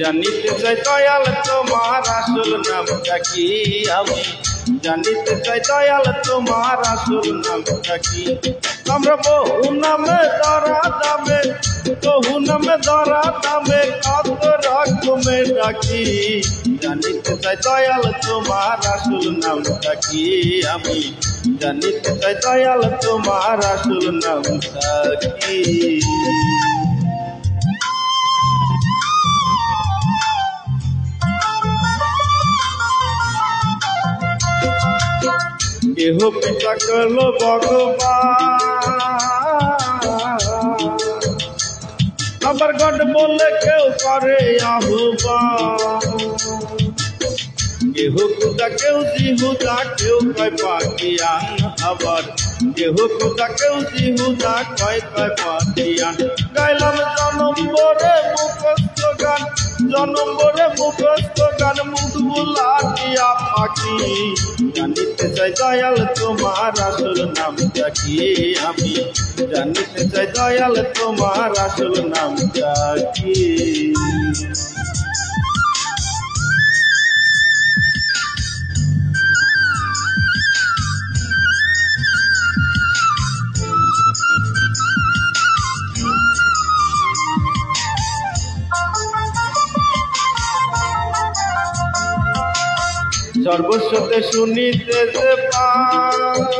জানিতে চাই দয়াল তোমার আসল নামটা কি, আমি জানিতে চাই দয়াল তোমার আসল নামটা কি। আমরা বহু নামে ধরা দামে, বহু নামে ধরা দামে কত রকমে ডাকি, জানিতে চাই দয়াল তোমার আসল নামটা কি, আমি জানিতে চাই দয়াল তোমার আসল নামটা কি। কেহ পিতা করলো ভগবান, আবার গড বলে কেউ করে আহ্বান, কেহ খুদা কেউ জিহুদা কেউ কয় পাতিয়ান, আবার কেহ খুদা কেউ জিহুদা কয় কয় পাতিয়ান। গাইলাম জনম্বরে মুখস্থ গান, জনম্বরে মুখস্থ গান, মুখ বুলা দিয়া পাখি, জানিতে চাই দয়াল তোমার আসল নামটা কি, আমি জানিতে চাই দয়াল তোমার আসল নামটা কি। সর্বস্বতে শুনিতে যে পাই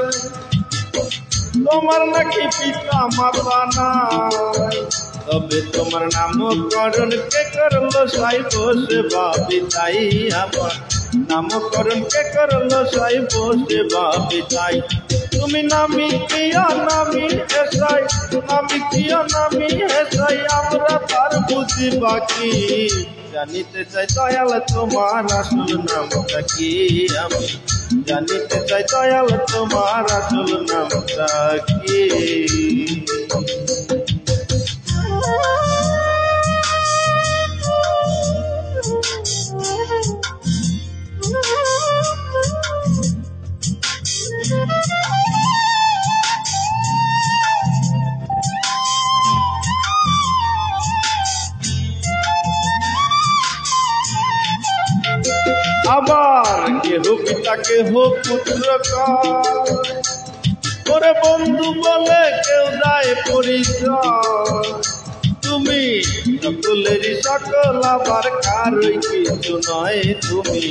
তোমার নাকি পিতা মাতা নাই, তবে তোমার নামকরণ কে করলো সাই বসে বাপি তাই, আমার নামকরণ কে করলো সাই বসে বাপি তাই। তুমি নামি কিয়া নামি এসাই, নামি কিয়া নামি এসাই, আমরা তার বুঝি বাকি, জানিতে চাই দয়াল তোমার আসল নামটা কি, আমি জানিতে চাই দয়াল তোমার আসল নামটা কি। আবার কেহ পিতা কেহ পুত্র করে বন্ধু বলে কেউ দায় পরিচয়, তুমি সকলেরই সকল আবার কারোই কিছু নয়, তুমি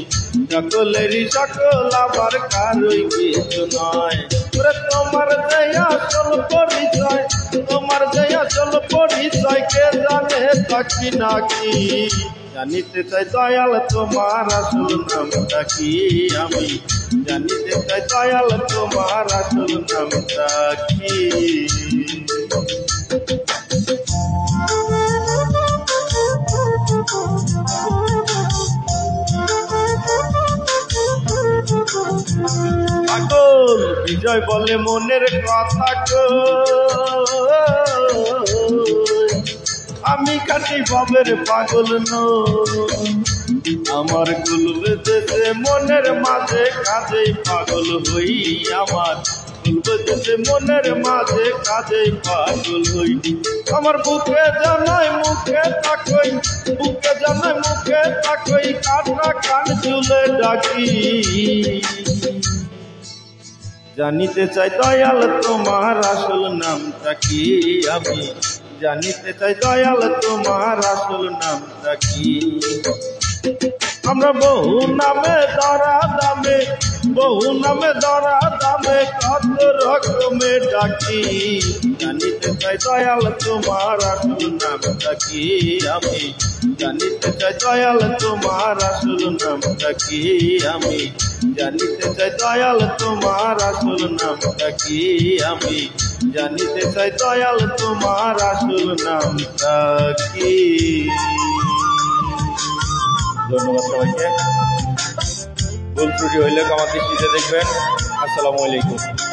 সকলেরই সকল আবার কারোই কিছু নয়। তোমার দয়া চল পরিচয়, তোমার দয়া চল পরিচয়, কে জানে থাকি নাকি, জানিতে চাই দয়াল তোমার আসল নামটা কি, আমি জানিতে চাই দয়াল তোমার আসল নামটা কি। পাগল বিজয় বলে মনের কথা আমি কাটি বাবের পাগল নই, আমার কুলবেদেশে মনের মাঝে কাজে পাগল হই, আমার কুলবেদেশে মনের মাঝে কাজে পাগল হই। আমার বুকে জানাই মুখে তাকই, বুকে জানাই মুখে তাকই, কাটা কান ঝুলে ডাকি, জানিতে চাই দয়াল তোমার আসল নামটা কি, আমি জানিতে চাই দয়াল তোমার আসল নামটা কি। আমরা বহু নামে ধরা দামে, বহু নামে ধরা দামে কত রকমে ডাকি, জানিতে চাই দয়াল তোমার আসল নামটা কি, আমি জানিতে চাই দয়াল তোমার আসল নামটা কি, আমি জানিতে চাই দয়াল তোমার আসল নামটা কি, আমি জানিতে চাই দয়াল তোমার আসল নামটা কি। ধন্যবাদ সবাইকে। ভুল ত্রুটি হইলে আমাকে শিখে দেখবেন। আসসালামু আলাইকুম।